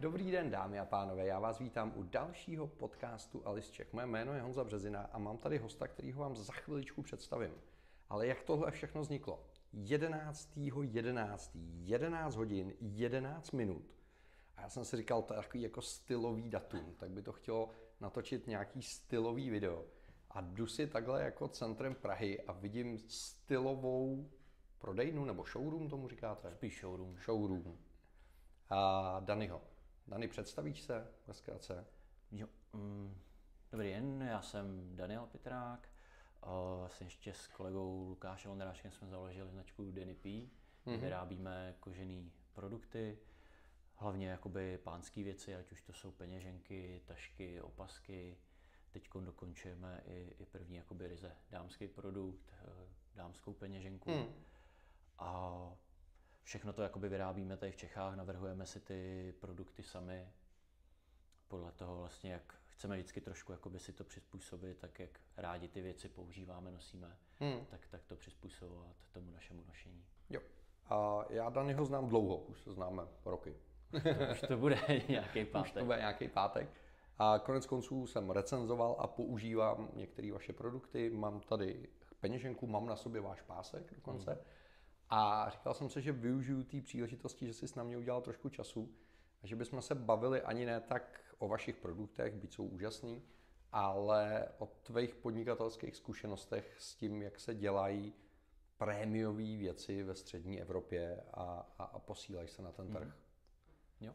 Dobrý den, dámy a pánové, já vás vítám u dalšího podcastu Alistček. Moje jméno je Honza Březina a mám tady hosta, kterýho vám za chviličku představím. Ale jak tohle všechno vzniklo? 11.11. 11 hodin, 11 minut. A já jsem si říkal, to je takový jako stylový datum, tak by to chtělo natočit nějaký stylový video. A jdu si takhle jako centrem Prahy a vidím stylovou prodejnu, nebo showroom tomu říkáte? Spíš showroom. Showroom. A Danyho. Dany, představíš se ve zkratce? Jo. Dobrý den, já jsem Daniel Pitrák. Jsem ještě s kolegou Lukášem Ondráškem jsme založili značku Dany P. Vyrábíme kožený produkty, hlavně jakoby pánský věci, ať už to jsou peněženky, tašky, opasky. Teď dokončujeme i první jakoby ryze dámský produkt, dámskou peněženku. A všechno to jakoby vyrábíme tady v Čechách, navrhujeme si ty produkty sami. Podle toho vlastně, jak chceme vždycky trošku jakoby si to přizpůsobit, tak jak rádi ty věci používáme, nosíme, tak to přizpůsobovat tomu našemu nošení. Jo. A já Danyho znám dlouho, už se známe roky. Už to bude nějaký pátek. Už to bude nějaký pátek. A konec konců jsem recenzoval a používám některé vaše produkty. Mám tady peněženku, mám na sobě váš pásek dokonce. A říkal jsem se, že využiju té příležitosti, že jsi na mě udělal trošku času a že bychom se bavili ani ne tak o vašich produktech, byť jsou úžasný, ale o tvých podnikatelských zkušenostech s tím, jak se dělají prémiové věci ve střední Evropě a posílají se na ten trh. Jo.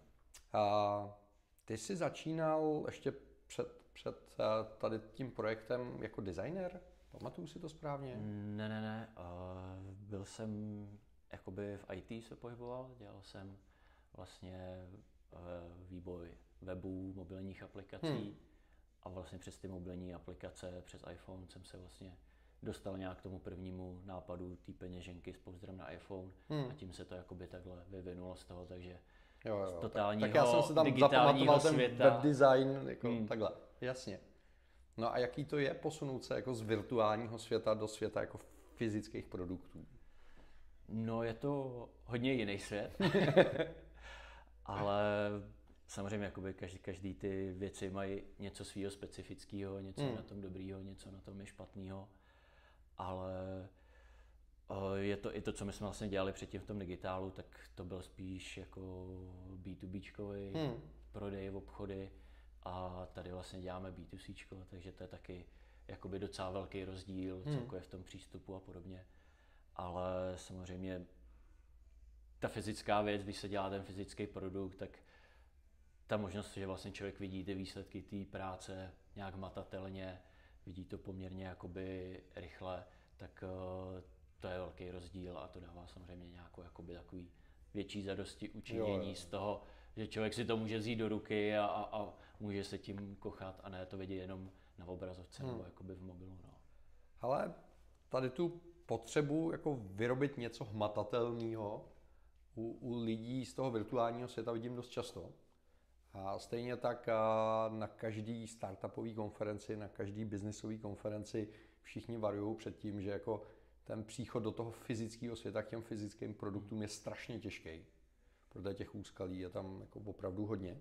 A ty jsi začínal ještě před tady tím projektem jako designer? Pamatuju si to správně? Ne. Byl jsem jakoby v IT se pohyboval, dělal jsem vlastně výboj webů, mobilních aplikací a vlastně přes ty mobilní aplikace, přes iPhone jsem se vlastně dostal nějak k tomu prvnímu nápadu té peněženky s pouzdrem na iPhone a tím se to jakoby takhle vyvinulo z toho, takže jo, z totálního tak já jsem se tam zapamatoval světa. Ten web design, jako takhle, jasně. No a jaký to je posunout se jako z virtuálního světa do světa jako fyzických produktů? No je to hodně jiný svět, ale samozřejmě jakoby každý ty věci mají něco svýho specifického, něco na tom dobrýho, něco na tom je špatného, ale je to i to, co my jsme vlastně dělali předtím v tom digitálu, tak to byl spíš jako B2Bčkový prodej, obchody. A tady vlastně děláme B2C, takže to je taky jakoby docela velký rozdíl celkově v tom přístupu a podobně. Ale samozřejmě ta fyzická věc, když se dělá ten fyzický produkt, tak ta možnost, že vlastně člověk vidí ty výsledky té práce nějak matatelně, vidí to poměrně jakoby rychle, tak to je velký rozdíl a to dává samozřejmě nějakou jakoby takový větší zadosti učinění z toho, že člověk si to může vzít do ruky a může se tím kochat a ne to vidět jenom na obrazovce nebo jakoby v mobilu. No. Ale tady tu potřebu jako vyrobit něco hmatatelného u lidí z toho virtuálního světa vidím dost často. A stejně tak na každý startupové konferenci, na každý businessové konferenci všichni varují před tím, že jako ten příchod do toho fyzického světa k těm fyzickým produktům je strašně těžký. Protože těch úskalí je tam jako opravdu hodně.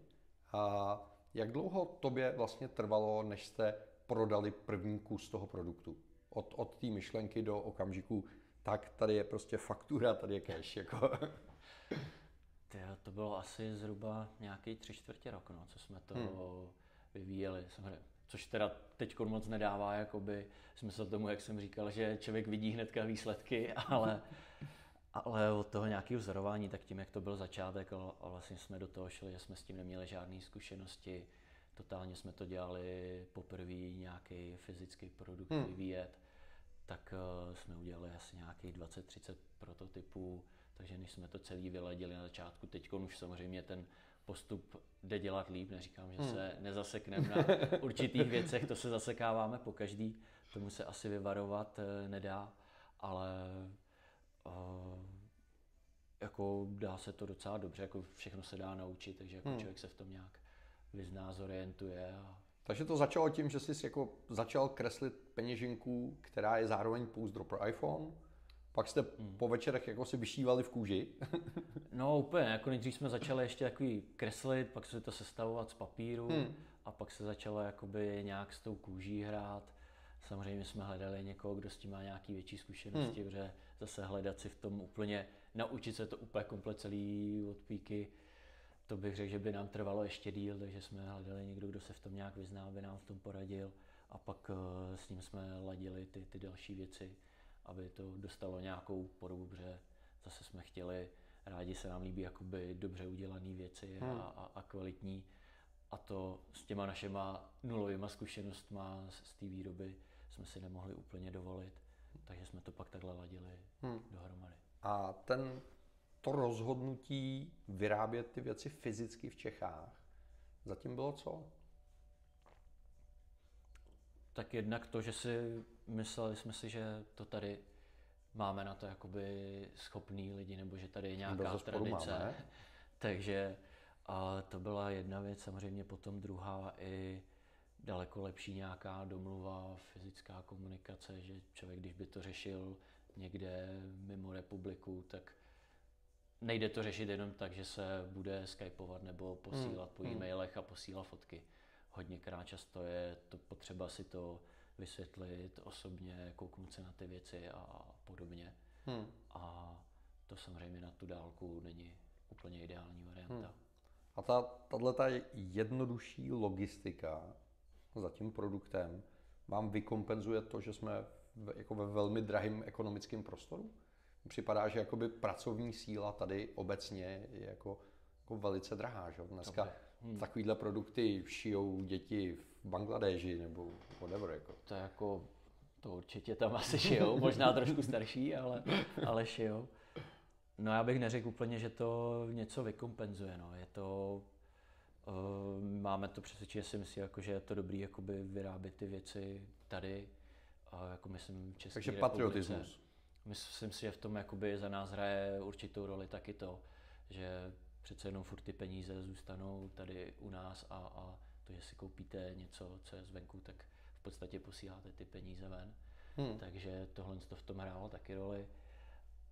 A jak dlouho tobě vlastně trvalo, než jste prodali první kus toho produktu? Od té myšlenky do okamžiku, tak tady je prostě faktura, tady je cash. Jako. To bylo asi zhruba nějaký 3/4 roku, no, co jsme to vyvíjeli. Což teda teď moc nedává jakoby smysl tomu, jak jsem říkal, že člověk vidí hnedka výsledky, ale od toho nějakého vzorování, tak tím, jak to byl začátek a vlastně jsme do toho šli, že jsme s tím neměli žádné zkušenosti, totálně jsme to dělali poprvé nějaký fyzický produkt vyvíjet, tak jsme udělali asi nějakých 20-30 prototypů, takže než jsme to celý vyladili na začátku, teď už samozřejmě ten postup jde dělat líp, neříkám, že se nezasekneme na určitých věcech, to se zasekáváme po každý, tomu se asi vyvarovat nedá, ale jako dá se to docela dobře, jako všechno se dá naučit, takže jako člověk se v tom nějak vyzná, zorientuje. Takže to začalo tím, že jsi jako začal kreslit peněženku, která je zároveň pouzdro pro iPhone, Pak jste po večerech jako si vyšívali v kůži? No úplně, jako nejdřív jsme začali ještě takový kreslit, pak se to sestavovat z papíru a pak se začalo jakoby nějak s tou kůží hrát. Samozřejmě jsme hledali někoho, kdo s tím má nějaké větší zkušenosti, protože zase hledat si v tom úplně, naučit se to úplně komplet celý od píky, to bych řekl, že by nám trvalo ještě díl, takže jsme hledali někdo, kdo se v tom nějak vyzná, aby nám v tom poradil a pak s ním jsme ladili ty další věci, aby to dostalo nějakou podobu, protože zase jsme chtěli, rádi se nám líbí jakoby dobře udělané věci a kvalitní. A to s těma našima nulovýma zkušenostma z té výroby jsme si nemohli úplně dovolit, takže jsme to pak takhle ladili dohromady. A to rozhodnutí vyrábět ty věci fyzicky v Čechách, zatím bylo co? Tak jednak to, že si mysleli jsme si, že to tady máme na to jakoby schopný lidi, nebo že tady je nějaká tradice, máme. Takže a to byla jedna věc, samozřejmě potom druhá i daleko lepší nějaká domluva, fyzická komunikace, že člověk, když by to řešil někde mimo republiku, tak nejde to řešit jenom tak, že se bude skypovat nebo posílat po e-mailech a posílat fotky. Hodněkrát často je to potřeba si to vysvětlit osobně, kouknout se na ty věci a podobně. A to samozřejmě na tu dálku není úplně ideální varianta. A tato jednodušší logistika za tím produktem vám vykompenzuje to, že jsme jako ve velmi drahém ekonomickém prostoru? Připadá, že jakoby pracovní síla tady obecně je jako velice drahá. Že? Dneska takovýhle produkty šijou děti v Bangladeši nebo whatever. Jako. To, jako, to určitě tam asi šijou, možná trošku starší, ale šijou. No já bych neřekl úplně, že to něco vykompenzuje, no. Je to, máme to přesvědčení, že si myslím, jako, že je to dobrý jakoby vyrábět ty věci tady, jako myslím v České republice. Takže patriotismus. Myslím si, že v tom jakoby za nás hraje určitou roli taky to, že přece jenom furt ty peníze zůstanou tady u nás a to, že si koupíte něco, co je zvenku, tak v podstatě posíláte ty peníze ven. Takže tohle v tom hrálo taky roli.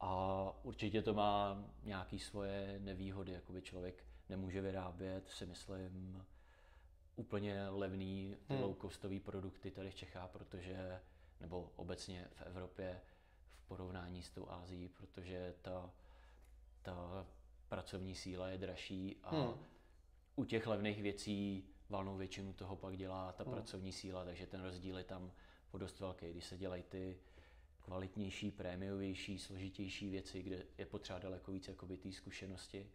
A určitě to má nějaké svoje nevýhody, jakoby člověk nemůže vyrábět, si myslím, úplně levný low-costový produkty tady v Čechách, protože, nebo obecně v Evropě v porovnání s tou Asií, protože ta pracovní síla je dražší a u těch levných věcí valnou většinu toho pak dělá ta pracovní síla, takže ten rozdíl je tam dost velký, když se dělají ty kvalitnější, prémiovější, složitější věci, kde je potřeba daleko víc jakoby té zkušenosti,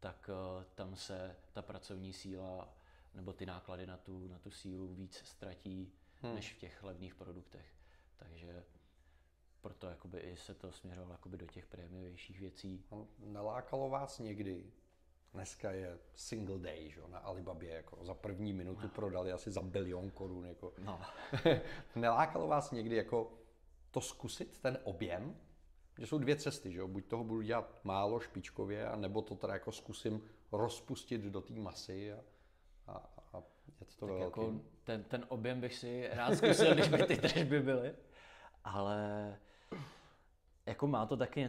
tak tam se ta pracovní síla nebo ty náklady na tu sílu víc ztratí než v těch levných produktech. Takže proto jakoby i se to směřovalo jakoby do těch prémiovějších věcí. Nalákalo vás někdy? Dneska je single day, že? Na Alibabě jako za první minutu prodali asi za $1 billion jako. No. Nalákalo vás někdy jako to zkusit, ten objem, že jsou dvě cesty, že jo? Buď toho budu dělat málo špičkově, anebo to teda jako zkusím rozpustit do té masy a jet to tak velký. Jako ten objem bych si rád zkusil, když by ty tržby byly, ale jako má to taky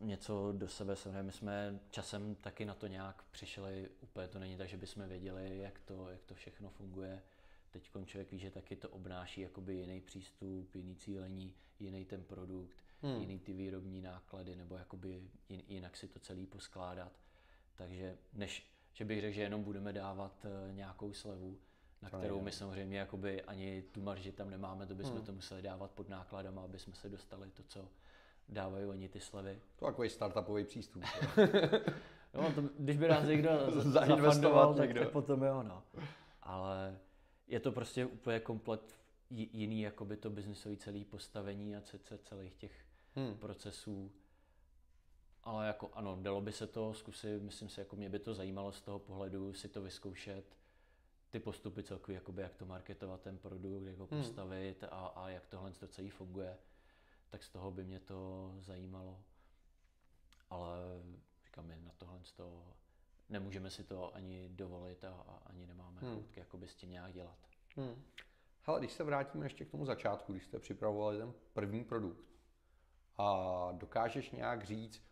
něco do sebe. My jsme časem taky na to nějak přišli, úplně to není tak, že bychom věděli, jak to všechno funguje. Teď člověk ví, že taky to obnáší jakoby jiný přístup, jiný cílení, jiný ten produkt, jiný ty výrobní náklady, nebo jakoby jinak si to celý poskládat. Takže než, že bych řekl, že jenom budeme dávat nějakou slevu, na to kterou my samozřejmě jakoby ani tu marži tam nemáme, to bychom to museli dávat pod nákladama, aby jsme se dostali to, co dávají oni ty slevy. To je takový startupový přístup. No, to, když by nás někdo zainvestoval, tak potom jo, no. Ale je to prostě úplně komplet jiný jakoby to biznisové celé postavení a celých těch procesů. Ale jako ano, dalo by se to zkusit, myslím si, jako mě by to zajímalo z toho pohledu si to vyzkoušet, ty postupy celkově, jakoby jak to marketovat ten produkt, jak ho postavit a jak tohle to celé funguje. Tak z toho by mě to zajímalo. Ale říkám, na tohle z toho nemůžeme si to ani dovolit a ani nemáme choutky jakoby s tím nějak dělat. Hele, když se vrátíme ještě k tomu začátku, když jste připravovali ten první produkt A dokážeš nějak říct,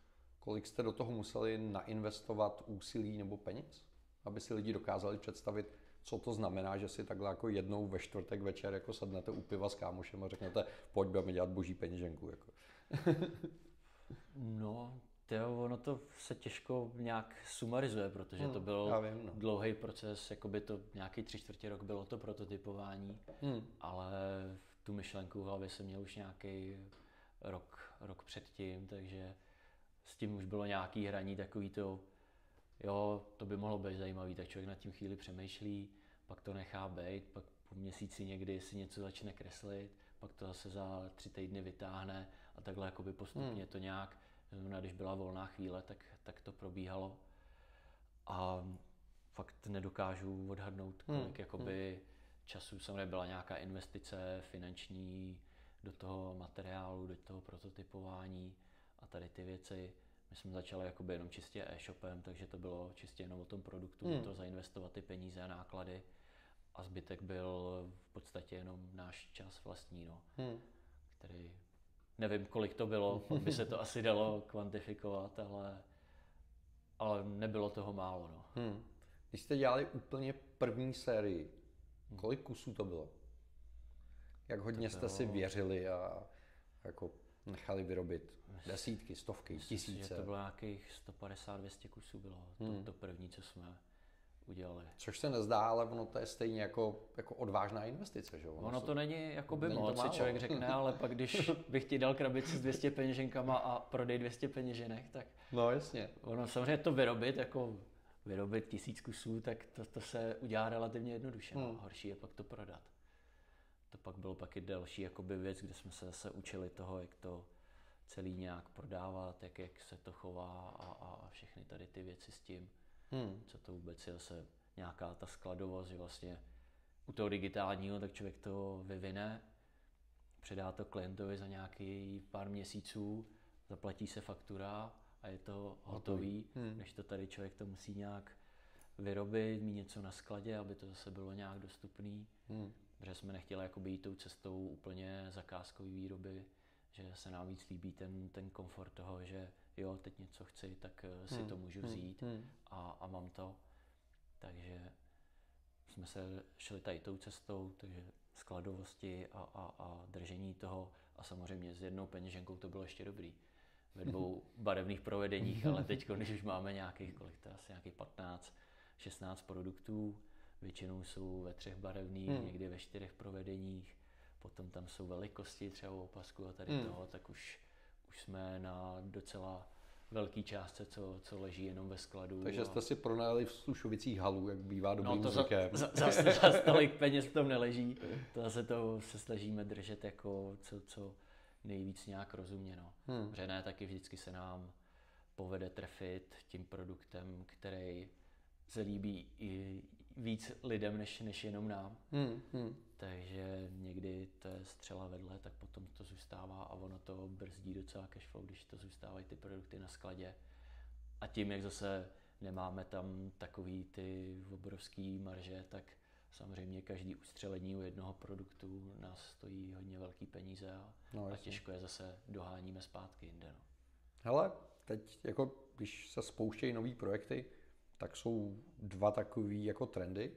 kolik jste do toho museli nainvestovat úsilí nebo peněz? Aby si lidi dokázali představit, co to znamená, že si takhle jako jednou ve čtvrtek večer jako sednete u piva s kámošem a řeknete, pojď, budeme dělat boží peněženku. Jako. No, tyjo, ono to se těžko nějak sumarizuje, protože to byl dlouhý proces, jakoby to nějaký 3/4 rok bylo to prototypování, ale tu myšlenku v hlavě jsem měl už nějaký rok předtím, takže s tím už bylo nějaký hraní takový to, jo, to by mohlo být zajímavý, tak člověk nad tím chvíli přemýšlí, pak to nechá být, pak po měsíci někdy si něco začne kreslit, pak to zase za 3 týdny vytáhne a takhle jakoby postupně to nějak, znamená, když byla volná chvíle, tak to probíhalo a fakt nedokážu odhadnout, kolik jakoby času, samozřejmě byla nějaká investice finanční do toho materiálu, do toho prototypování a tady ty věci. My jsme začali jakoby jenom čistě e-shopem, takže to bylo čistě jenom o tom produktu, to zainvestovat ty peníze a náklady a zbytek byl v podstatě jenom náš čas vlastní, no, který nevím, kolik to bylo, by se to asi dalo kvantifikovat, ale nebylo toho málo, no. Když jste dělali úplně první sérii, kolik kusů to bylo? Jak hodně jste si věřili a jako nechali vyrobit desítky, stovky, tisíce? Že to bylo nějakých 150-200 kusů bylo, to první, co jsme udělali. Což se nezdá, ale ono to je stejně jako odvážná investice, že jo? Ono to není jako by moc, si člověk řekne, ale pak když bych ti dal krabici s 200 peněženkama a prodej 200 peněženek, tak... No jasně. Ono samozřejmě to vyrobit, jako vyrobit 1000 kusů, tak to se udělá relativně jednoduše, no. Horší je pak to prodat. To pak bylo pak i další jakoby věc, kde jsme se zase učili toho, jak to celý nějak prodávat, jak se to chová a všechny tady ty věci s tím. Co to vůbec je zase nějaká ta skladovost, že vlastně u toho digitálního tak člověk to vyvine, předá to klientovi za nějaký pár měsíců, zaplatí se faktura a je to hotový, než to tady člověk to musí nějak vyrobit, mít něco na skladě, aby to zase bylo nějak dostupný. Protože jsme nechtěli jakoby jít tou cestou úplně zakázkové výroby, že se nám víc líbí ten komfort toho, že jo, teď něco chci, tak si to můžu vzít a mám to. Takže jsme se šli tady tou cestou, takže skladovosti a držení toho a samozřejmě s jednou peněženkou to bylo ještě dobrý. Ve 2 barevných provedeních, ale teď, když už máme nějakých, kolik to asi nějakých 15-16 produktů, většinou jsou ve 3 barevných, někdy ve 4 provedeních, potom tam jsou velikosti třeba opasku a tady toho, tak už jsme na docela velký částce, co leží jenom ve skladu. Takže jste si pronajali v Slušovicích halu, jak bývá dobrým zvykem. No to zase tolik peněz tam neleží, to zase to se snažíme držet jako co nejvíc nějak rozumně, no. Protože ne, taky vždycky se nám povede trefit tím produktem, který se líbí i víc lidem, než jenom nám. Takže někdy to je střela vedle, tak potom to zůstává a ono to brzdí docela cashflow, když to zůstávají ty produkty na skladě. A tím, jak zase nemáme tam takový ty obrovský marže, tak samozřejmě každý ustřelení u jednoho produktu nás stojí hodně velký peníze a těžko je zase doháníme zpátky jinde. No. Hele, teď jako když se spouštějí nový projekty, tak jsou 2 takový jako trendy.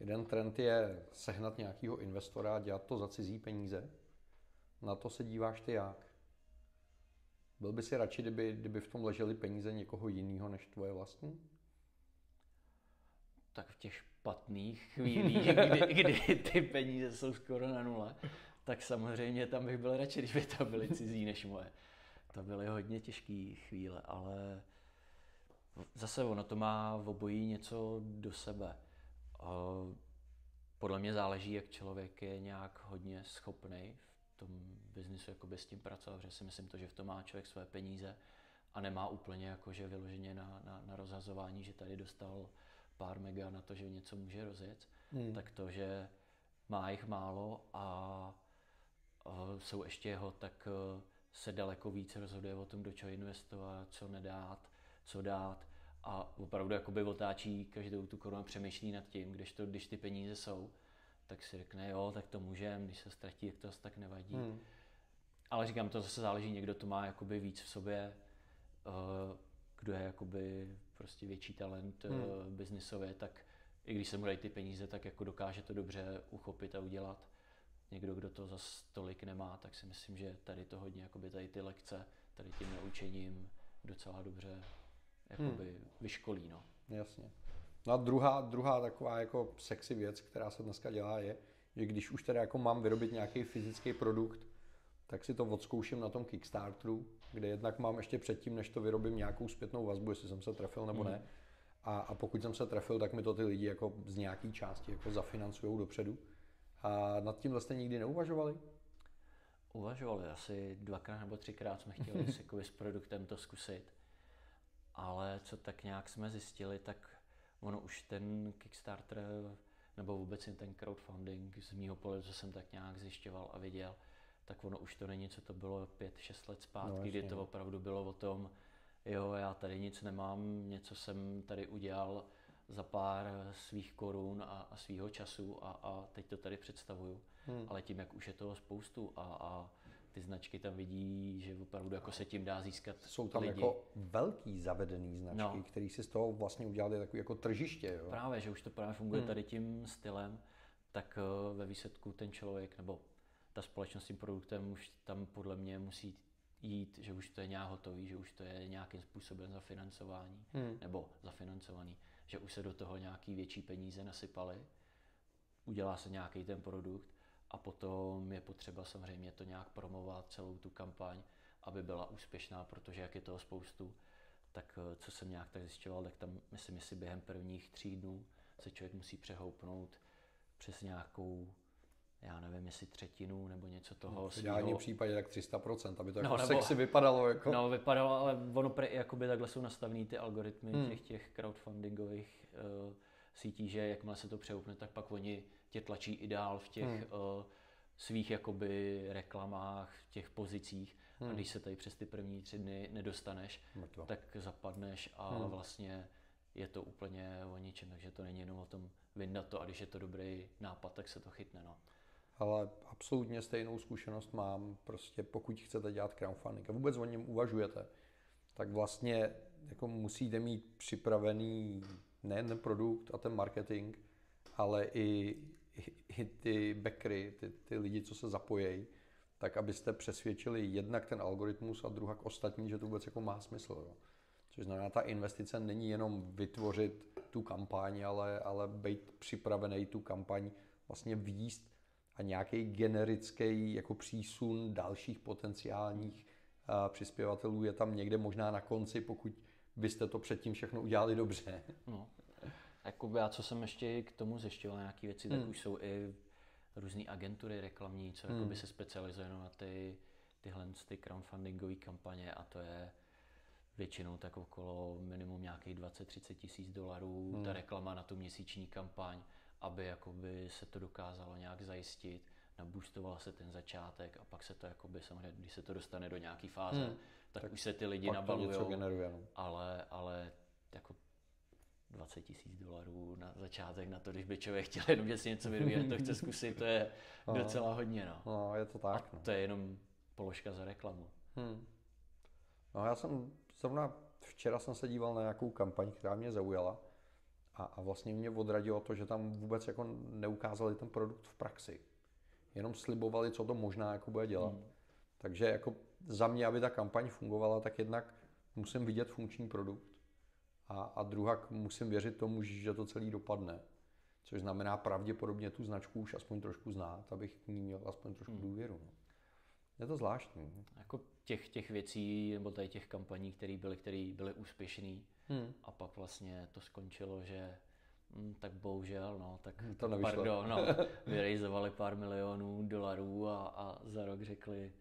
Jeden trend je sehnat nějakého investora a dělat to za cizí peníze. Na to se díváš ty jak? Byl by si radši, kdyby v tom ležely peníze někoho jiného než tvoje vlastní? Tak v těch špatných chvílích, kdy ty peníze jsou skoro na nule, tak samozřejmě tam bych byl radši, kdyby to byly cizí než moje. To byly hodně těžké chvíle, ale zase ono to má v obojí něco do sebe. Podle mě záleží, jak člověk je nějak hodně schopný v tom biznisu jakoby s tím pracovat, protože si myslím to, že v tom má člověk své peníze a nemá úplně jakože vyloženě na rozhazování, že tady dostal pár mega na to, že něco může rozjet, tak to, že má jich málo a jsou ještě jeho, tak se daleko víc rozhoduje o tom, do čeho investovat, co nedát, co dát a opravdu jakoby otáčí každou tu korunu, přemýšlí nad tím, kdežto, když ty peníze jsou, tak si řekne, jo, tak to můžem, když se ztratí, jak to tak nevadí. Ale říkám, to zase záleží, někdo to má jakoby víc v sobě, kdo je jakoby prostě větší talent biznisově, tak i když se mu dají ty peníze, tak jako dokáže to dobře uchopit a udělat. Někdo, kdo to zase tolik nemá, tak si myslím, že tady to hodně, jakoby tady ty lekce, tady tím naučením docela dobře jakoby vyškolí, no. Jasně. No a druhá taková jako sexy věc, která se dneska dělá, je, že když už teda jako mám vyrobit nějaký fyzický produkt, tak si to odzkouším na tom Kickstarteru, kde jednak mám ještě předtím, než to vyrobím, nějakou zpětnou vazbu, jestli jsem se trefil nebo ne. A pokud jsem se trefil, tak mi to ty lidi jako z nějaký části jako zafinancujou dopředu. A nad tím vlastně nikdy neuvažovali? Uvažovali, asi 2x nebo 3x jsme chtěli si s produktem to zkusit. Ale co tak nějak jsme zjistili, tak ono už ten Kickstarter nebo vůbec ten crowdfunding z mýho pohledu, co jsem tak nějak zjišťoval a viděl, tak ono už to není, co to bylo 5-6 let zpátky, no, kdy to opravdu bylo o tom, jo, já tady nic nemám, něco jsem tady udělal za pár svých korun a svýho času a teď to tady představuju. Ale tím, jak už je toho spoustu a ty značky tam vidí, že opravdu jako se tím dá získat lidi. Jsou tam lidi. Jako velký zavedený značky, no, který si z toho vlastně udělali takový jako tržiště. Jo? Právě, že už to právě funguje tady tím stylem, tak ve výsledku ten člověk nebo ta společnost s tím produktem už tam podle mě musí jít, že už to je nějak hotový, že už to je nějakým způsobem zafinancování, nebo zafinancovaný, že už se do toho nějaký větší peníze nasypaly, udělá se nějaký ten produkt a potom je potřeba samozřejmě to nějak promovat, celou tu kampaň, aby byla úspěšná, protože jak je toho spoustu, tak co jsem nějak tak zjišťoval, tak tam myslím, jestli během prvních 3 dnů se člověk musí přehoupnout přes nějakou, já nevím, jestli 1/3 nebo něco toho. V ideálním případě tak 300%, aby to jako nebo, sexy vypadalo. Jako... No, vypadalo, ale ono jakoby takhle jsou nastavený ty algoritmy těch crowdfundingových sítí, že jakmile se to přehoupne, tak pak oni tě tlačí i dál v těch svých jakoby reklamách, v těch pozicích. A když se tady přes ty první 3 dny nedostaneš, tak zapadneš a vlastně je to úplně o ničem, takže to není jenom o tom vyndat to a když je to dobrý nápad, tak se to chytne. No. Ale absolutně stejnou zkušenost mám, prostě pokud chcete dělat crowdfunding a vůbec o něm uvažujete, tak vlastně jako musíte mít připravený nejen ten produkt a ten marketing, ale i ty backery, ty lidi, co se zapojejí, tak abyste přesvědčili jednak ten algoritmus a druhak ostatní, že to vůbec jako má smysl. Jo. Což znamená, ta investice není jenom vytvořit tu kampaň, ale být připravený tu kampaň vlastně výst a nějaký generický jako přísun dalších potenciálních přispěvatelů je tam někde možná na konci, pokud byste to předtím všechno udělali dobře. No. Jakoby já, co jsem ještě k tomu zjišťoval nějaké věci, tak už jsou i různé agentury reklamní, co jakoby se specializují na tyhle crowdfundingové kampaně a to je většinou tak okolo minimum nějakých $20-30 000 ta reklama na tu měsíční kampaň, aby jakoby se to dokázalo nějak zajistit, naboostoval se ten začátek a pak se to jakoby samozřejmě, když se to dostane do nějaké fáze, tak už se ty lidi nabalujou, ale jako $20 000 na začátek na to, když by člověk chtěl jenom, že si něco vyrobí, to chce zkusit, to je docela hodně. No, je to tak. No. To je jenom položka za reklamu. No, já jsem zrovna včera jsem se díval na nějakou kampaň, která mě zaujala a vlastně mě odradilo to, že tam vůbec jako neukázali ten produkt v praxi. Jenom slibovali, co to možná jako bude dělat. Takže jako za mě, aby ta kampaň fungovala, tak jednak musím vidět funkční produkt a druhak musím věřit tomu, že to celý dopadne. Což znamená pravděpodobně tu značku už aspoň trošku znát, abych k ní měl aspoň trošku důvěru. No. Je to zvláštní. Jako těch věcí, nebo tady těch kampaní, které byly úspěšný a pak vlastně to skončilo, že tak bohužel, no, tak to nevyšlo. Pardon, no, vyrejzovali $2 000 000 a za rok řekli,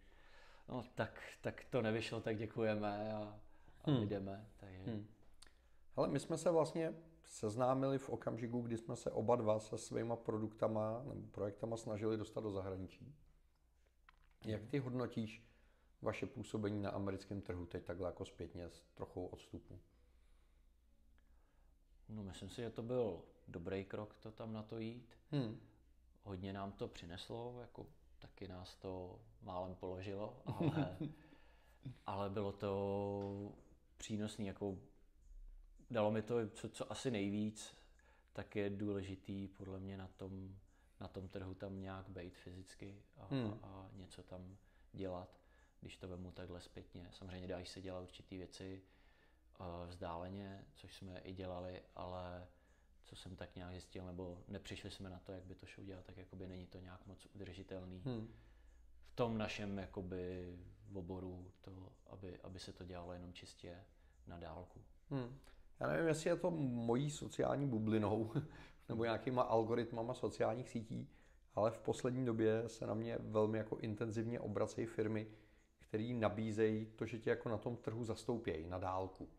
no tak to nevyšlo, tak děkujeme a jdeme. Takže... Ale my jsme se vlastně seznámili v okamžiku, kdy jsme se oba dva se svýma produktama nebo projektama snažili dostat do zahraničí. Jak ty hodnotíš vaše působení na americkém trhu teď takhle jako zpětně s trochou odstupu? No, myslím si, že to byl dobrý krok to tam na to jít. Hodně nám to přineslo, jako taky nás to málem položilo, ale bylo to přínosný, jako dalo mi to, co asi nejvíc, tak je důležitý podle mě na tom trhu tam nějak bejt fyzicky a něco tam dělat, když to vemu takhle zpětně. Samozřejmě dají se dělat určitý věci vzdáleně, což jsme i dělali, ale co jsem tak nějak zjistil, nebo nepřišli jsme na to, jak by to show dělat, tak jakoby není to nějak moc udržitelný. V tom našem jakoby oboru, to, aby se to dělalo jenom čistě na dálku. Já nevím, jestli je to mojí sociální bublinou nebo nějakýma algoritmama sociálních sítí, ale v poslední době se na mě velmi jako intenzivně obracejí firmy, které nabízejí to, že tě jako na tom trhu zastoupějí na dálku.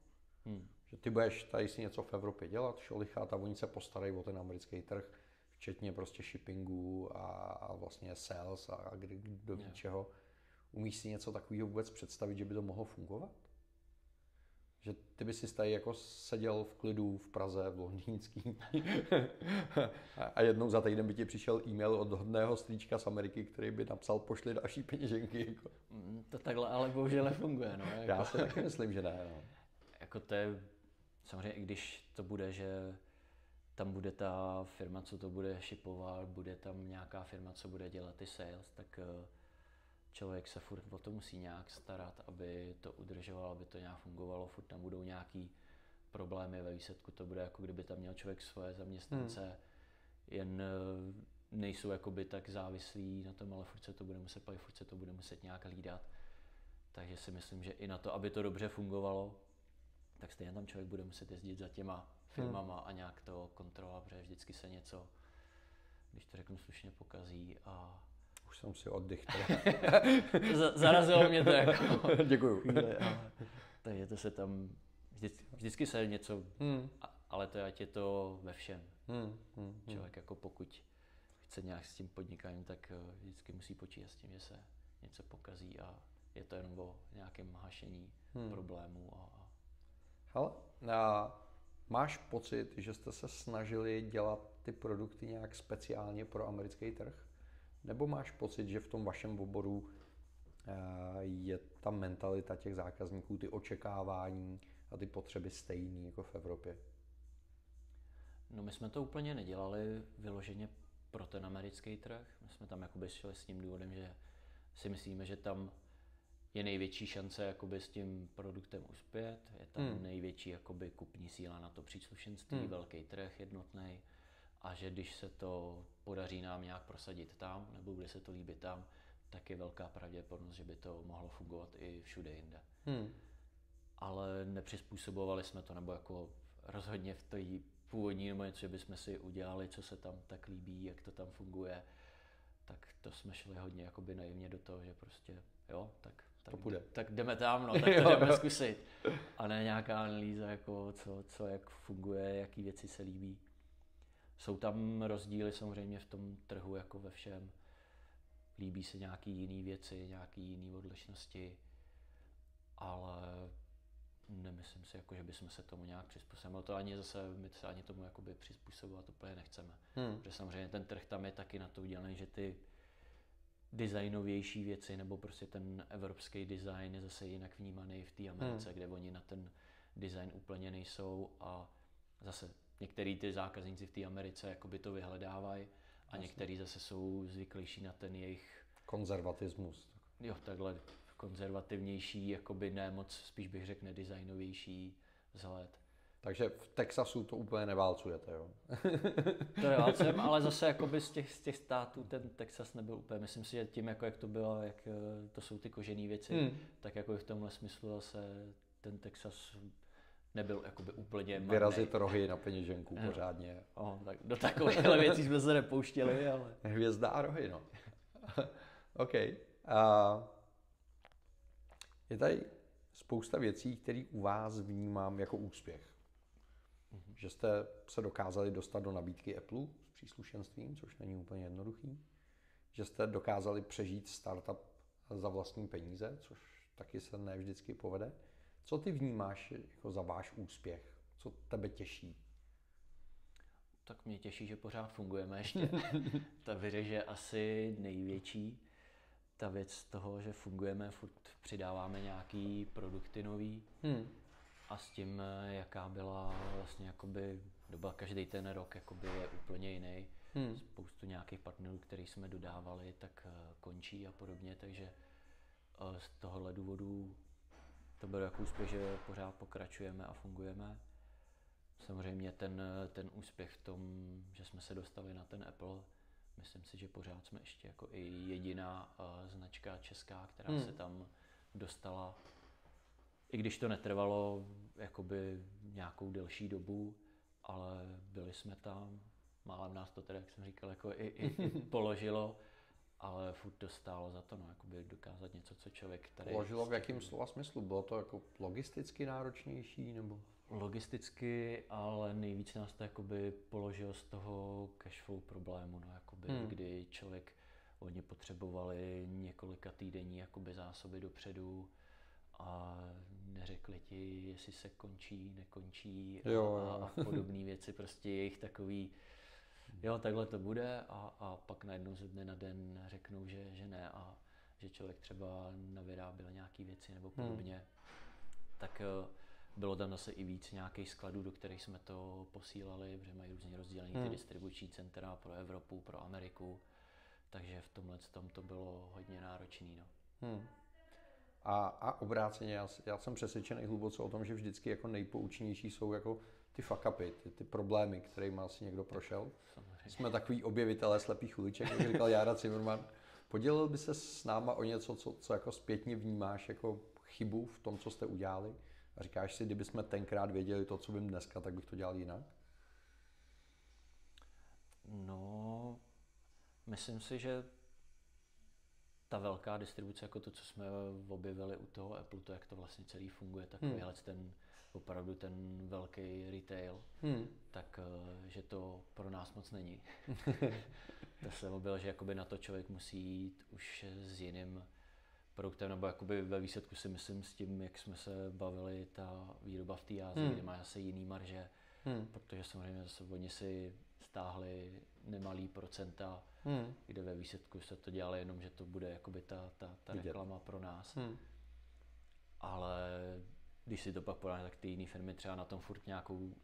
Že ty budeš tady si něco v Evropě dělat, šolichat a oni se postarají o ten americký trh, včetně prostě shippingu a vlastně sales a kdo ví čeho. Umíš si něco takového vůbec představit, že by to mohlo fungovat? Že ty bys si tady jako seděl v klidu v Praze, v Londýnský a jednou za týden by ti přišel e-mail od hodného strýčka z Ameriky, který by napsal pošli další peněženky. Jako. To takhle ale bohužel nefunguje. No, jako. Já si taky myslím, že ne. No. Jako to je, samozřejmě i když to bude, že tam bude ta firma, co to bude shipovat, bude tam nějaká firma, co bude dělat ty sales, tak člověk se furt o to musí nějak starat, aby to udržoval, aby to nějak fungovalo, furt tam budou nějaký problémy, ve výsledku to bude jako kdyby tam měl člověk svoje zaměstnance, jen nejsou jakoby tak závislí na tom, ale furt se to bude muset nějak hlídat. Takže si myslím, že i na to, aby to dobře fungovalo, tak stejně tam člověk bude muset jezdit za těma firmama a nějak to kontrolovat, protože vždycky se něco, když to řeknu slušně, pokazí a... Už jsem si oddych. Zarazilo mě to jako... Děkuju. Takže to se tam... Vždycky se něco... Ale to ať je to ve všem. Člověk jako pokud chce nějak s tím podnikáním, tak vždycky musí počítat s tím, že se něco pokazí a je to jenom o nějakém hašení problémů a... Hele, máš pocit, že jste se snažili dělat ty produkty nějak speciálně pro americký trh? Nebo máš pocit, že v tom vašem oboru je ta mentalita těch zákazníků, ty očekávání a ty potřeby stejný jako v Evropě? No my jsme to úplně nedělali vyloženě pro ten americký trh. My jsme tam jakoby šli s tím důvodem, že si myslíme, že tam je největší šance jakoby s tím produktem uspět, je tam největší jakoby kupní síla na to příslušenství, velký trh, jednotný. A že když se to podaří nám nějak prosadit tam, nebo bude se to líbit tam, tak je velká pravděpodobnost, že by to mohlo fungovat i všude jinde. Ale nepřizpůsobovali jsme to, nebo jako rozhodně v té původní nebo něco, že bychom si udělali, co se tam tak líbí, jak to tam funguje, tak to jsme šli hodně jakoby naivně do toho, že prostě jo, tak jdeme tam, no, tak to jdeme zkusit. A ne nějaká analýza, jako co jak funguje, jaký věci se líbí. Jsou tam rozdíly samozřejmě v tom trhu, jako ve všem. Líbí se nějaký jiný věci, nějaký jiný odlišnosti, ale nemyslím si, jako, že bychom se tomu nějak přizpůsobili. To ani zase my se ani tomu jakoby přizpůsobovat úplně nechceme. Protože samozřejmě ten trh tam je taky na to udělaný, že ty designovější věci, nebo prostě ten evropský design je zase jinak vnímaný v té Americe, kde oni na ten design úplně nejsou a zase některý ty zákazníci v té Americe jakoby to vyhledávají a některý zase jsou zvyklejší na ten jejich... Konzervatismus. Jo, takhle konzervativnější, jakoby ne moc, spíš bych řekl designovější vzhled. Takže v Texasu to úplně neválcujete, jo? To neválcujem, ale zase jakoby z těch států ten Texas nebyl úplně. Myslím si, že tím, jako jak to bylo, jak to jsou ty kožené věci, tak jako v tomhle smyslu zase ten Texas nebyl jakoby úplně marný. Vyrazit rohy na peněženku pořádně. Oh, tak do takovýchhle věcí jsme se nepouštěli, ale... Hvězda a rohy, no. OK. Je tady spousta věcí, které u vás vnímám jako úspěch. Že jste se dokázali dostat do nabídky Apple s příslušenstvím, což není úplně jednoduchý. Že jste dokázali přežít startup za vlastní peníze, což taky se ne vždycky povede. Co ty vnímáš jako za váš úspěch? Co tebe těší? Tak mě těší, že pořád fungujeme ještě. Ta věř je asi největší. ta věc toho, že fungujeme, furt přidáváme nějaký produkty nový a s tím, jaká byla vlastně jakoby doba, každý ten rok jakoby je úplně jiný. Spoustu nějakých partnerů, který jsme dodávali, tak končí a podobně, takže z tohohle důvodu to bylo jako úspěch, že pořád pokračujeme a fungujeme. Samozřejmě ten úspěch v tom, že jsme se dostali na ten Apple, myslím si, že pořád jsme ještě jako i jediná značka česká, která se tam dostala. I když to netrvalo jakoby nějakou delší dobu, ale byli jsme tam. Málem nás to teda, jak jsem říkal, jako i položilo, ale furt to stálo za to, no, jakoby dokázat něco, co člověk tady... Položilo v jakém slova smyslu? Bylo to jako logisticky náročnější nebo...? Logisticky, ale nejvíc nás to jakoby položilo z toho cashflow problému, no, jakoby, kdy člověk, oni potřebovali několika týdenní jakoby zásoby dopředu a neřekli ti, jestli se končí, nekončí a podobné věci, prostě jejich takový, jo, takhle to bude a pak najednou ze dne na den řeknou, že ne a že člověk třeba navyráběl nějaké věci nebo podobně, tak bylo tam zase i víc nějakých skladů, do kterých jsme to posílali, protože mají různě rozdělené ty distribuční centra pro Evropu, pro Ameriku, takže v tomhle tom to bylo hodně náročné. No. A obráceně, já jsem přesvědčený hluboce o tom, že vždycky jako nejpoučnější jsou jako ty fuck-upy, ty problémy, kterými asi někdo prošel. Samozřejmě. Jsme takový objevitelé slepých uliček, jak říkal Jára Cimrman. Podělil by se s náma o něco, co jako zpětně vnímáš jako chybu v tom, co jste udělali? A říkáš si, kdyby jsme tenkrát věděli to, co vím dneska, tak bych to dělal jinak? No, myslím si, že ta velká distribuce, jako to, co jsme objevili u toho Apple, to, jak to vlastně celý funguje, tak ten opravdu ten velký retail, tak že to pro nás moc není. To se objevilo, že jakoby na to člověk musí jít už s jiným produktem, nebo jakoby ve výsledku si myslím s tím, jak jsme se bavili, ta výroba v té Asii, kde má zase jiný marže, protože samozřejmě zase oni si stáhli nemalý procenta, kde ve výsledku se to dělalo jenom, že to bude jakoby ta reklama pro nás. Ale když si to pak podáme, tak ty jiné firmy třeba na tom furt nějakou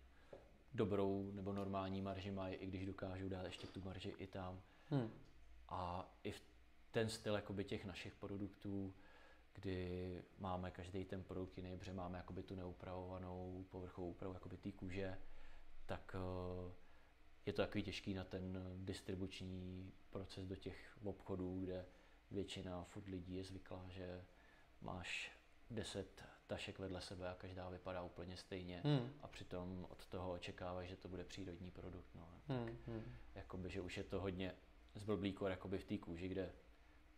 dobrou nebo normální marži mají, i když dokážou dát ještě tu marži i tam. A i v ten styl jakoby těch našich produktů, kdy máme každý ten produkt jiný, protože máme jakoby tu neupravovanou povrchovou úpravu jakoby té kůže, tak je to takový těžký na ten distribuční proces do těch obchodů, kde většina furt lidí je zvyklá, že máš 10 tašek vedle sebe a každá vypadá úplně stejně a přitom od toho očekáváš, že to bude přírodní produkt. No. Tak jakoby, že už je to hodně zblblý kor jakoby v té kůži, kde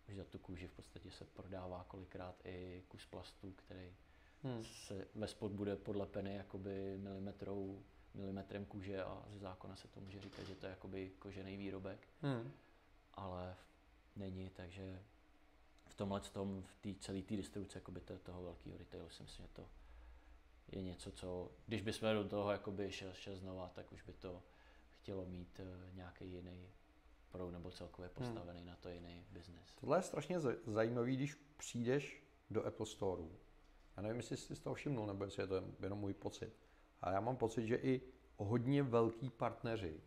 už za tu kůži v podstatě se prodává kolikrát i kus plastu, který se ve spod bude podlepený jakoby milimetrem kůže a ze zákona se to může říkat, že to je jakoby kožený výrobek, ale není, takže v tomhle tom, v té celé té distribuce jakoby toho velkého retailu si myslím, že to je něco, co když bychom do toho jakoby šel znova, tak už by to chtělo mít nějaký jiný produkt nebo celkově postavený na to jiný biznes. Tohle je strašně zajímavý, když přijdeš do Apple Store. Já nevím, jestli jsi z toho všimnul, nebo jestli je to jenom můj pocit. A já mám pocit, že i hodně velký partneři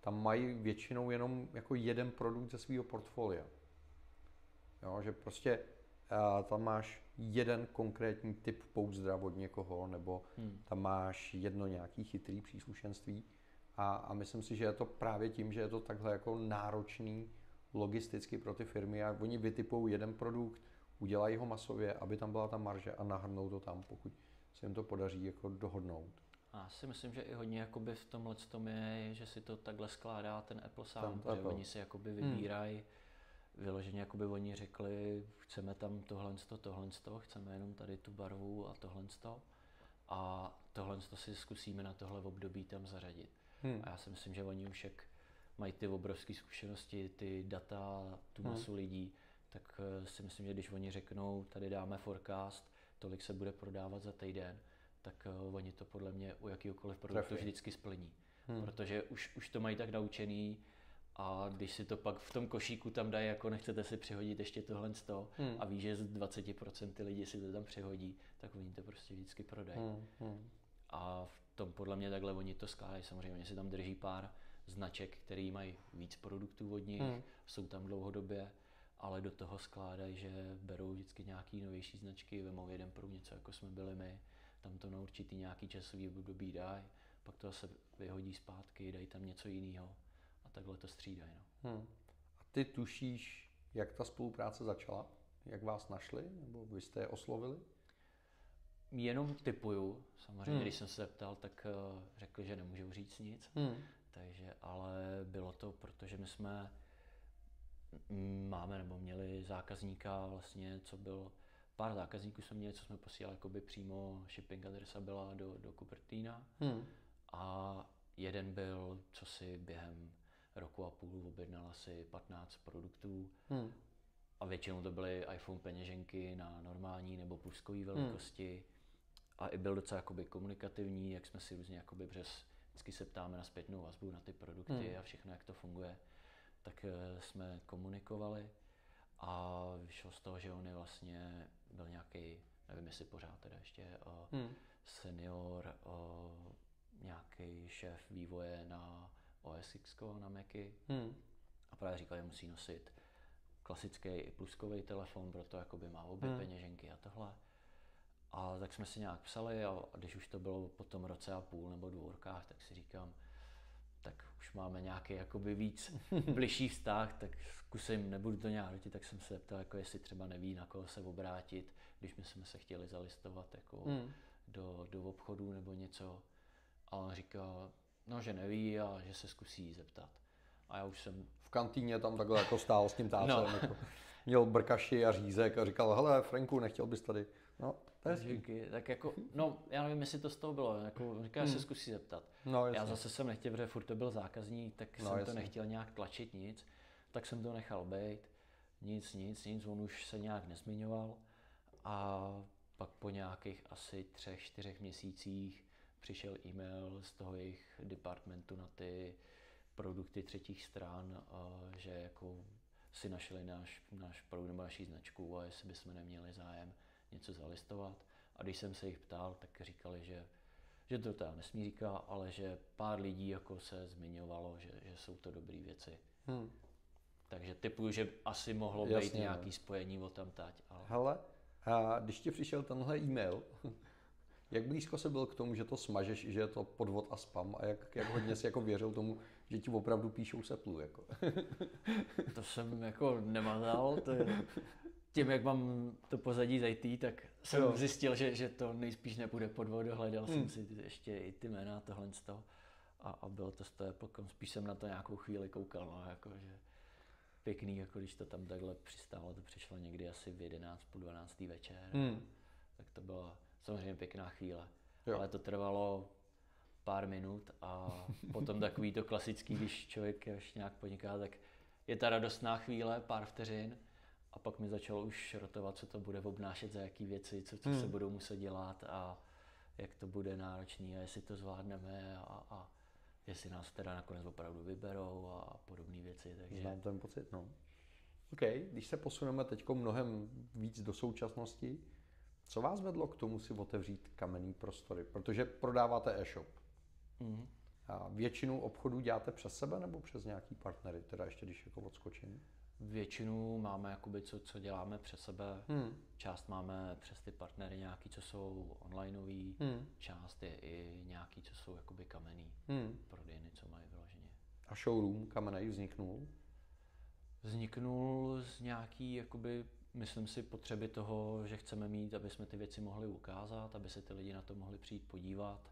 tam mají většinou jenom jako jeden produkt ze svého portfolia. Jo, že prostě tam máš jeden konkrétní typ pouzdra od někoho, nebo tam máš jedno nějaký chytrý příslušenství. A myslím si, že je to právě tím, že je to takhle jako náročný logisticky pro ty firmy a oni vytipují jeden produkt, udělají ho masově, aby tam byla ta marže a nahrnou to tam, pokud se jim to podaří jako dohodnout. Já si myslím, že i hodně jakoby v tomhletom je, že si to takhle skládá ten Apple sám, že oni si jakoby vybírají, vyloženě jakoby oni řekli, chceme tam tohle, chceme jenom tady tu barvu a tohle si zkusíme na tohle období tam zařadit. A já si myslím, že oni už jak mají ty obrovské zkušenosti, ty data, tu masu lidí, tak si myslím, že když oni řeknou, tady dáme forecast, tolik se bude prodávat za týden, tak oni to podle mě u jakýhokoliv produktu vždycky splní. Protože už to mají tak naučený A když si to pak v tom košíku tam dají, jako nechcete si přihodit ještě tohle z toho a víš, že z 20% lidí si to tam přihodí, tak oni to prostě vždycky prodají. A v tom podle mě takhle oni to skládají. Samozřejmě si tam drží pár značek, který mají víc produktů od nich, jsou tam dlouhodobě, ale do toho skládají, že berou vždycky nějaký novější značky, vemou jeden prům něco, jako jsme byli my, tam to na určitý nějaký časový období dají, pak to zase vyhodí zpátky, dají tam něco jiného. A takhle to střídají. No. A ty tušíš, jak ta spolupráce začala? Jak vás našli? Nebo vy jste je oslovili? Jenom tipuju. Samozřejmě, když jsem se zeptal, tak řekl, že nemůžu říct nic. Takže, ale bylo to, protože my jsme měli zákazníka vlastně, co byl pár zákazníků jsme měli, co jsme posílali jakoby přímo, shipping adresa byla do Cupertina. A jeden byl, co si během roku a půl objednal asi 15 produktů a většinou to byly iPhone peněženky na normální nebo pluskové velikosti a i byl docela jakoby komunikativní, jak jsme si různě jakoby vždycky se ptáme na zpětnou vazbu, na ty produkty a všechno, jak to funguje, tak jsme komunikovali a vyšlo z toho, že on je vlastně byl nějaký, nevím jestli pořád teda ještě, senior, nějaký šéf vývoje na OSX, na Macy a právě říkal, že musí nosit klasický i pluskový telefon, proto jakoby má obě peněženky a tohle. A tak jsme si nějak psali a když už to bylo po tom roce a půl nebo dvou rokách, tak si říkám, tak už máme nějaký jakoby víc bližší vztah, tak zkusím, nebudu to nějak rotit, tak jsem se ptal, jako jestli třeba neví, na koho se obrátit, když my jsme se chtěli zalistovat jako do obchodu nebo něco. A on říkal, no, že neví a že se zkusí zeptat. A já už jsem... V kantýně tam takhle jako stál s tím tácem. No. Jako měl brkaši a řízek a říkal, hele, Franku, nechtěl bys tady... No, to je díky. Tak jako, no, já nevím, jestli to z toho bylo. Jako, říkal, že se zkusí zeptat. No, já zase jsem nechtěl, protože furt to byl zákazník, tak jsem to nechtěl nějak tlačit nic. Tak jsem to nechal být. Nic. On už se nějak nezmiňoval. A pak po nějakých asi 3-4 měsících přišel e-mail z toho jejich departmentu na ty produkty třetích stran, že jako si našli náš produkt nebo naši značku a jestli bychom neměli zájem něco zalistovat. A když jsem se jich ptal, tak říkali, že to teda nesmí říkat, ale že pár lidí jako se zmiňovalo, že jsou to dobré věci. Takže typuju, že asi mohlo být nějaké spojení o tamtať. Ale... Hele, a když ti přišel tenhle e-mail, jak blízko se byl k tomu, že to smažeš, že je to podvod a spam a jak hodně jsi jako věřil tomu, že ti opravdu píšou seplu, jako? To jsem jako nemazal, tím, jak mám to pozadí zajít, tak jsem zjistil, že to nejspíš nepůjde podvod, hledal jsem si ještě i ty jména tohle z toho a bylo to stopelkom, spíš jsem na to nějakou chvíli koukal, no, jako, že pěkný, jako když to tam takhle přistálo, to přišlo někdy asi v 11:30, 12:00 večer, tak to bylo... Samozřejmě pěkná chvíle, ale to trvalo pár minut a potom takový to klasický, když člověk ještě nějak podniká, tak je ta radostná chvíle, pár vteřin a pak mi začalo už rotovat, co to bude obnášet, za jaký věci, co se budou muset dělat a jak to bude náročný a jestli to zvládneme a jestli nás teda nakonec opravdu vyberou a podobné věci. Takže... Znám ten pocit, no. OK, když se posuneme teďko mnohem víc do současnosti, co vás vedlo k tomu si otevřít Kamenný prostory? Protože prodáváte e-shop. A většinu obchodů děláte přes sebe nebo přes nějaký partnery, teda ještě když jako odskočím? Většinu máme jakoby co děláme přes sebe. Část máme přes ty partnery nějaký, co jsou onlineový. Část je i nějaký, co jsou jakoby kamenný prodejny, co mají vyloženě. A showroom Kamenný vzniknul? Vzniknul z nějaký jakoby myslím si potřeby toho, že chceme mít, aby jsme ty věci mohli ukázat, aby se ty lidi na to mohli přijít podívat,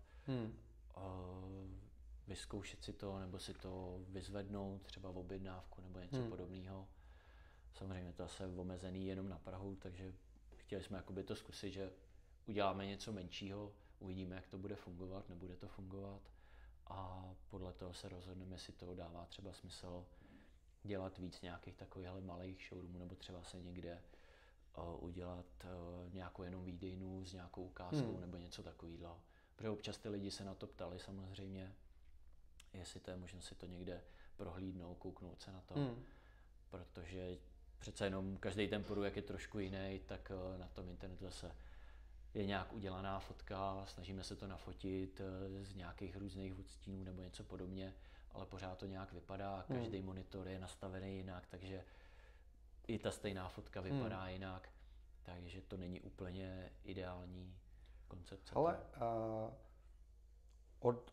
vyzkoušet si to, nebo si to vyzvednout, třeba v objednávku nebo něco podobného. Samozřejmě to asi omezený jenom na Prahu, takže chtěli jsme jakoby to zkusit, že uděláme něco menšího, uvidíme, jak to bude fungovat, nebude to fungovat a podle toho se rozhodneme, jestli to dává třeba smysl dělat víc nějakých takových malých showroomů, nebo třeba se někde udělat nějakou jenom výdejnu s nějakou ukázkou nebo něco takového. Protože občas ty lidi se na to ptali samozřejmě, jestli to je možnost si to někde prohlídnout, kouknout se na to, protože přece jenom každý ten produkt je trošku jiný, tak na tom internetu se je nějak udělaná fotka, snažíme se to nafotit z nějakých různých odstínů nebo něco podobně, ale pořád to nějak vypadá, každý monitor je nastavený jinak, takže i ta stejná fotka vypadá jinak, takže to není úplně ideální koncepce. Ale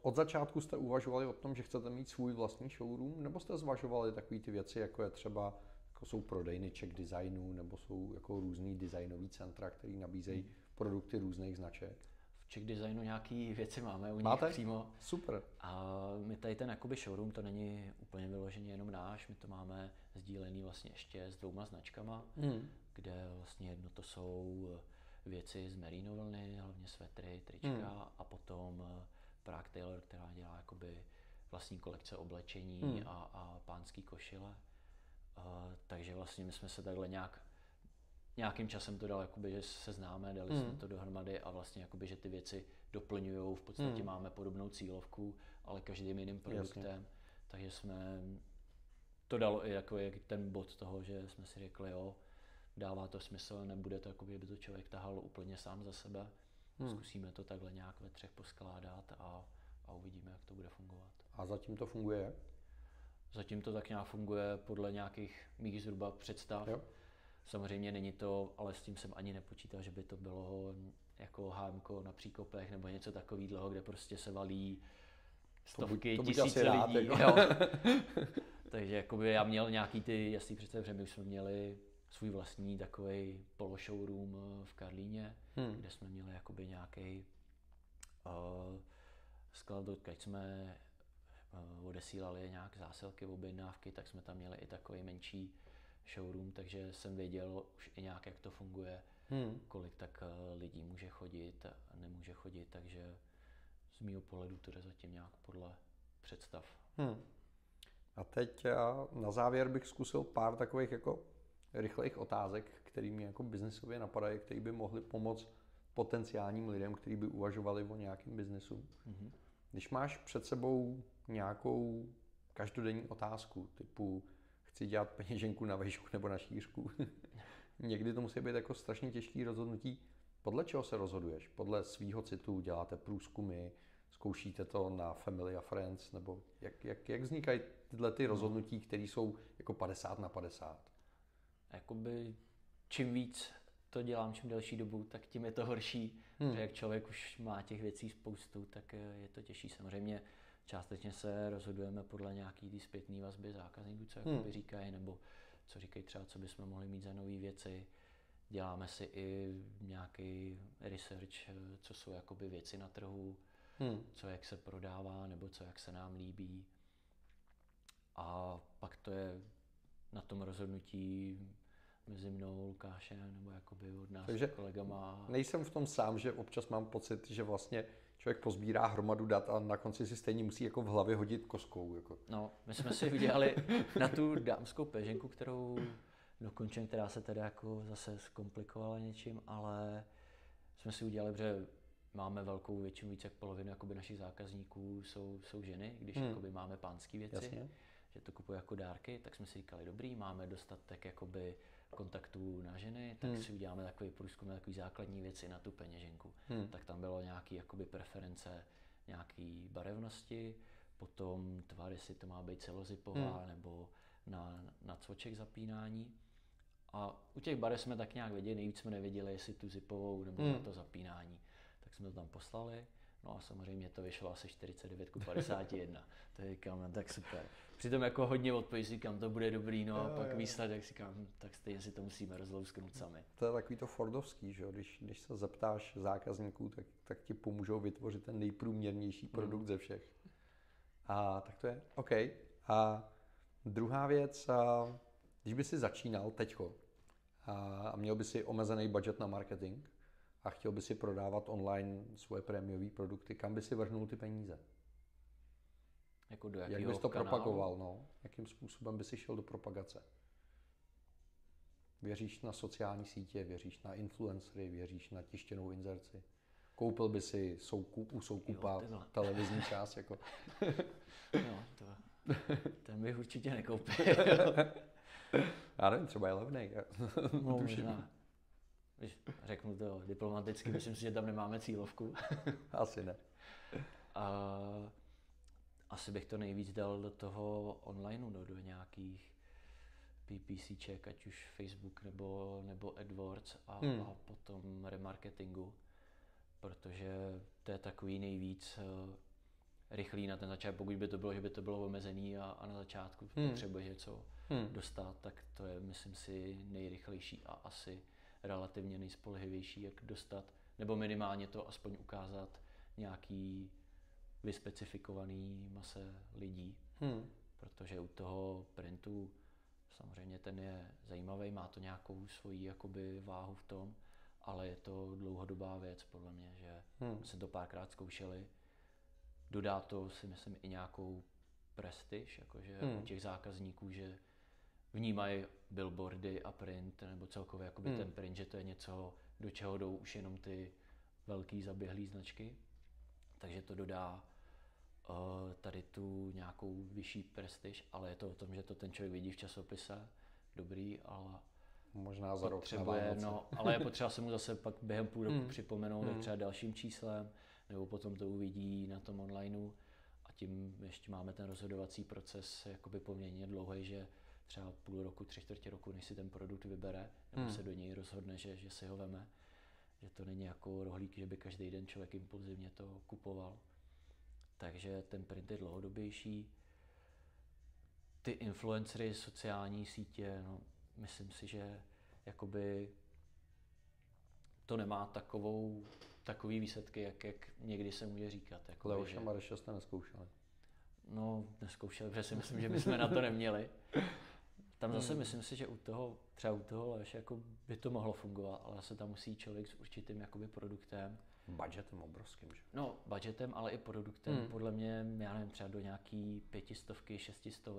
od začátku jste uvažovali o tom, že chcete mít svůj vlastní showroom, nebo jste zvažovali takové ty věci, jako je třeba jsou prodejny Czech designů, nebo jsou jako různý designový centra, který nabízejí produkty různých značek? V Czech designu nějaké věci máme u nich přímo. Super. A my tady ten jakoby showroom, to není úplně vyloženě jenom náš, my to máme sdílený vlastně ještě s 2 značkama, kde vlastně jedno to jsou věci z merino vlny, hlavně svetry, trička a potom Prague Tailor, která dělá jakoby vlastní kolekce oblečení a pánský košile. Takže vlastně my jsme se takhle nějakým časem to dali, jakoby, že se známe, dali jsme to dohromady a vlastně jakoby, že ty věci doplňujou, v podstatě máme podobnou cílovku, ale každým jiným produktem. Jasně. Takže jsme to dalo i jako ten bod toho, že jsme si řekli, jo, dává to smysl, nebude to, jakoby, by to člověk tahal úplně sám za sebe, zkusíme to takhle nějak ve 3 poskládat a uvidíme, jak to bude fungovat. A zatím to funguje? Zatím to tak nějak funguje podle nějakých mých zhruba představ. Jo. Samozřejmě není to, ale s tím jsem ani nepočítal, že by to bylo jako hámko na příkopech nebo něco takového, kde prostě se valí stovky, tisíce lidí. Jo. Takže jakoby já měl nějaký ty jasný představy, protože my už jsme měli svůj vlastní takový poloshowroom v Karlíně, kde jsme měli jakoby nějaký sklad, odkud jsme odesílali nějak zásilky, objednávky, tak jsme tam měli i takový menší showroom, takže jsem věděl už i nějak, jak to funguje, kolik tak lidí může chodit, nemůže chodit, takže z mýho pohledu to jde zatím nějak podle představ. A teď na závěr bych zkusil pár takových jako rychlejch otázek, které mi jako biznesově napadají, které by mohly pomoct potenciálním lidem, kteří by uvažovali o nějakém biznesu. Když máš před sebou nějakou každodenní otázku, typu chci dělat peněženku na vejšku nebo na šířku, někdy to musí být jako strašně těžké rozhodnutí. Podle čeho se rozhoduješ? Podle svýho citu děláte průzkumy, zkoušíte to na Family a Friends, nebo jak vznikají tyhle ty rozhodnutí, které jsou jako 50/50? Jakoby čím víc to dělám, čím delší dobu, tak tím je to horší, protože jak člověk už má těch věcí spoustu, tak je to těžší. Samozřejmě částečně se rozhodujeme podle nějaký té zpětné vazby zákazníků, co jakoby říkají, nebo co říkají třeba, co bychom mohli mít za nové věci. Děláme si i nějaký research, co jsou jakoby věci na trhu, co jak se prodává, nebo co jak se nám líbí. A pak to je na tom rozhodnutí mezi mnou, Lukášem, nebo jakoby od nás kolegama. Nejsem v tom sám, že občas mám pocit, že vlastně člověk pozbírá hromadu dat a na konci si stejně musí jako v hlavě hodit koskou. Jako. No, my jsme si udělali na tu dámskou peženku, kterou dokončím, která se teda jako zase zkomplikovala něčím, ale jsme si udělali, že máme velkou většinu, víc jak polovinu jakoby našich zákazníků jsou ženy, když jakoby máme pánský věci. Jasně. Že to kupují jako dárky, tak jsme si říkali, dobrý, máme dostatek jakoby kontaktů na ženy, tak si uděláme takový průzkum na takový základní věci na tu peněženku. Tak tam bylo nějaký jakoby preference, nějaký barevnosti, potom tvar, jestli to má být celozipová nebo na cvoček zapínání. A u těch barev jsme tak nějak věděli, nejvíc jsme nevěděli, jestli tu zipovou nebo na to zapínání. Tak jsme to tam poslali. No a samozřejmě to vyšlo asi 49:51. To říkám, no tak super. Přitom jako hodně odpověď říkám, to bude dobrý, no a pak výsledek říkám, tak stejně si to musíme rozlousknout sami. To je takový to fordovský, že jo, když se zeptáš zákazníků, tak ti pomůžou vytvořit ten nejprůměrnější produkt ze všech. A tak to je, OK. A druhá věc, když by si začínal teďko a měl by si omezený budget na marketing, a chtěl by si prodávat online svoje prémiové produkty, kam by si vrhnul ty peníze? Jako do jakého kanálu? Jak bys to propagoval, no? Jakým způsobem by si šel do propagace? Věříš na sociální sítě, věříš na influencery, věříš na tištěnou inzerci? Koupil by si u soukupa televizní část? Jako. No, to Ten bych určitě nekoupil. Já nevím, třeba je levnej. No, možná. Když řeknu to diplomaticky, myslím si, že tam nemáme cílovku. Asi ne. Asi bych to nejvíc dal do toho onlineu, do nějakých PPCček, ať už Facebook nebo AdWords a potom remarketingu, protože to je takový nejvíc rychlý na ten začátek, pokud by to bylo, že by to bylo omezený a na začátku potřebuješ něco dostat, tak to je, myslím si, nejrychlejší a asi relativně nejspolehlivější, jak dostat, nebo minimálně to aspoň ukázat nějaký vyspecifikovaný mase lidí, protože u toho printu samozřejmě ten je zajímavý, má to nějakou svoji jakoby váhu v tom, ale je to dlouhodobá věc podle mě, že jsme to párkrát zkoušeli. Dodá to si myslím i nějakou prestiž, jakože u těch zákazníků, že vnímají billboardy a print, nebo celkově jakoby ten print, že to je něco, do čeho jdou už jenom ty velký zaběhlý značky. Takže to dodá tady tu nějakou vyšší prestiž, ale je to o tom, že to ten člověk vidí v časopise, dobrý, ale možná za rok na Vánoce. No, ale je potřeba se mu zase pak během půl roku připomenout třeba dalším číslem, nebo potom to uvidí na tom onlineu a tím ještě máme ten rozhodovací proces jakoby poměrně dlouhý, že třeba půl roku, tři čtvrtě roku, než si ten produkt vybere, nebo se do něj rozhodne, že si ho veme. Že to není jako rohlík, že by každý den člověk impulzivně to kupoval. Takže ten print je dlouhodobější. Ty influencery, sociální sítě, no, myslím si, že jakoby to nemá takový výsledky, jak někdy se může říkat. Jakoby, Leoša Mareša jste neskoušeli. No, neskoušeli, protože si myslím, že bychom na to neměli. Tam zase myslím si, že u toho Leoše jako by to mohlo fungovat, ale zase tam musí člověk s určitým jakoby produktem. Budgetem obrovským, že? No, budgetem, ale i produktem. Podle mě, já nevím, třeba do nějaký 500, 600,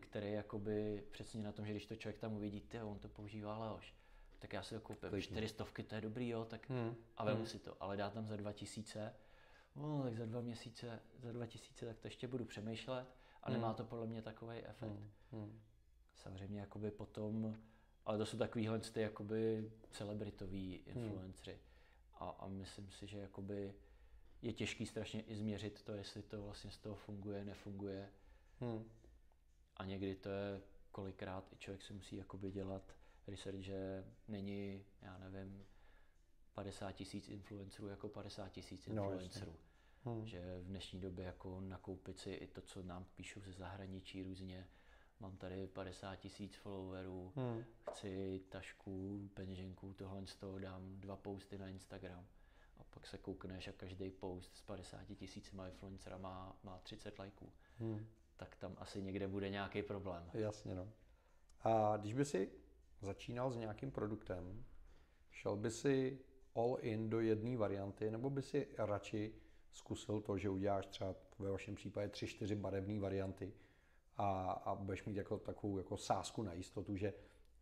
který jakoby přesně na tom, že když to člověk tam uvidí, on to používá Leoš, tak já si to koupím. 400, to je dobrý, jo, tak a vemu si to, ale dá tam za 2000, tak za 2000, tak to ještě budu přemýšlet a nemá to podle mě takovej efekt. Samozřejmě jakoby potom, ale to jsou takovýhle ty jakoby celebritový influencery a myslím si, že jakoby je těžký strašně i změřit to, jestli to vlastně z toho funguje, nefunguje a někdy to je kolikrát i člověk si musí jakoby dělat research, že není, já nevím, 50 000 influencerů jako 50 000 influencerů. No, že v dnešní době jako nakoupit si i to, co nám píšou ze zahraničí různě, mám tady 50 000 followerů, chci tašku, peněženku, tohle z toho dám 2 posty na Instagram. A pak se koukneš a každý post s 50 000 influencerů má 30 lajků. Tak tam asi někde bude nějaký problém. Jasně, no. A když by si začínal s nějakým produktem, šel by si all in do jedné varianty, nebo by si radši zkusil to, že uděláš třeba ve vašem případě 3-4 barevné varianty, a budeš mít jako takovou jako sázku na jistotu, že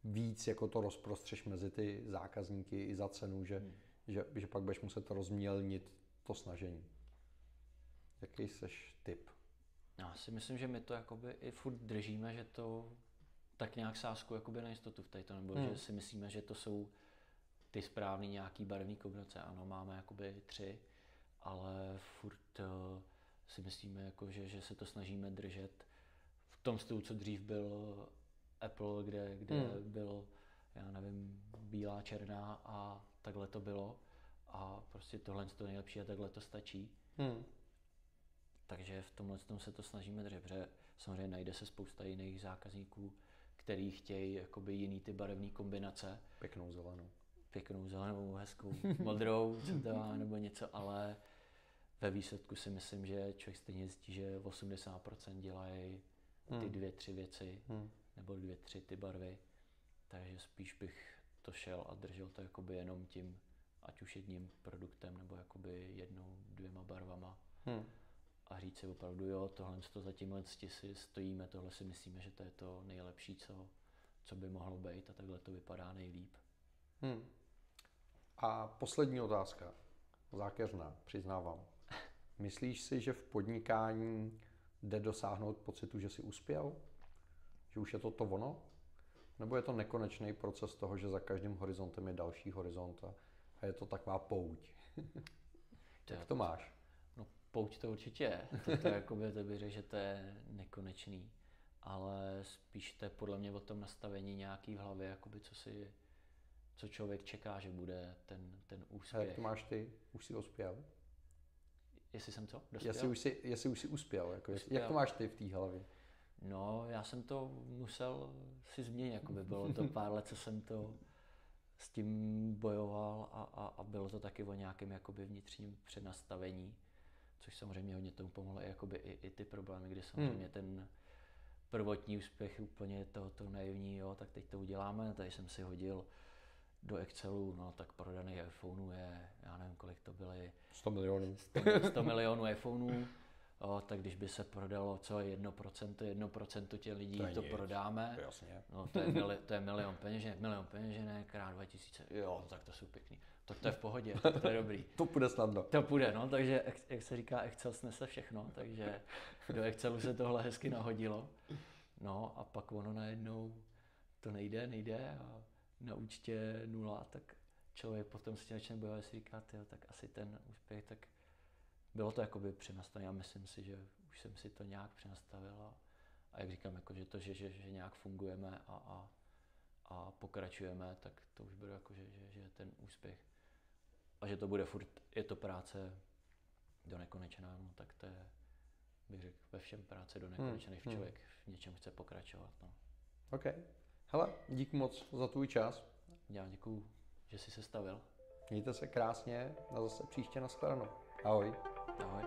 víc jako to rozprostřeš mezi ty zákazníky i za cenu, že pak budeš muset rozmělnit to snažení. Jaký seš tip? Já si myslím, že my to jakoby i furt držíme, že to tak nějak sázku jakoby na jistotu v této, nebo že si myslíme, že to jsou ty správný nějaký barevný kombinace. Ano, máme jakoby 3, ale furt si myslíme, jako, že se to snažíme držet v tom stylu, co dřív byl Apple, kde byl, já nevím, bílá, černá a takhle to bylo. A prostě tohle to nejlepší a takhle to stačí. Takže v tomhle tom se to snažíme držet, protože samozřejmě najde se spousta jiných zákazníků, který chtějí jakoby jiný ty barevné kombinace. Pěknou zelenou, hezkou modrou, nebo něco, ale ve výsledku si myslím, že člověk stejně zjistí, že 80% dělají ty 2-3 věci, nebo 2-3 ty barvy, takže spíš bych to šel a držel to jakoby jenom tím, ať už jedním produktem, nebo jakoby 1-2 barvama. A říct si opravdu, jo, tohle to za tímhle si stojíme, tohle si myslíme, že to je to nejlepší, co by mohlo být a takhle to vypadá nejlíp. A poslední otázka, zákeřná, přiznávám. Myslíš si, že v podnikání jde dosáhnout pocitu, že jsi uspěl? Že už je to ono? Nebo je to nekonečný proces toho, že za každým horizontem je další horizont a je to taková pouť? Jak to máš? No pouť to určitě je. To bych řekl, že to je nekonečný. Ale spíš to je podle mě o tom nastavení nějaký v hlavě, jakoby co člověk čeká, že bude ten úspěch. A jak to máš ty? Už jsi uspěl? Jestli jsem co? Dospěl? Jestli už jsi uspěl. Jako uspěl. Jak to máš ty v té hlavě? No, já jsem to musel si změnit. Jakoby bylo to pár let, co jsem to s tím bojoval a bylo to taky o nějakém jakoby vnitřním přenastavení, což samozřejmě hodně tomu pomohlo i ty problémy, kdy samozřejmě ten prvotní úspěch úplně to naivní, jo, tak teď to uděláme, tady jsem si hodil do Excelu, no tak prodaných iPhoneů je, já nevím kolik to byly, 100 milionů. 100 milionů iPhoneů, jo, tak když by se prodalo co 1% těch lidí, to prodáme, jasně. No, to je milion peněženek, krát 2000, jo, tak to jsou pěkný, tak to je v pohodě, to je dobrý. To půjde snadno. To půjde, no, takže jak se říká, Excel snese všechno, takže do Excelu se tohle hezky nahodilo, no a pak ono najednou to nejde a na účtě 0, tak člověk potom si začne bojovat, si říká, tyjo, tak asi ten úspěch, tak bylo to jakoby přenastavené. Já myslím si, že už jsem si to nějak přenastavil a jak říkám, jako, že nějak fungujeme a pokračujeme, tak to už bylo jako, že ten úspěch a že to bude furt, je to práce do nekonečna, no, tak to je, bych řekl, ve všem práce do nekonečna, když člověk v něčem chce pokračovat. No. Okay. Hele, dík moc za tvůj čas. Já děkuju, že jsi se stavil. Mějte se krásně a zase příště na shledanou. Ahoj. Ahoj.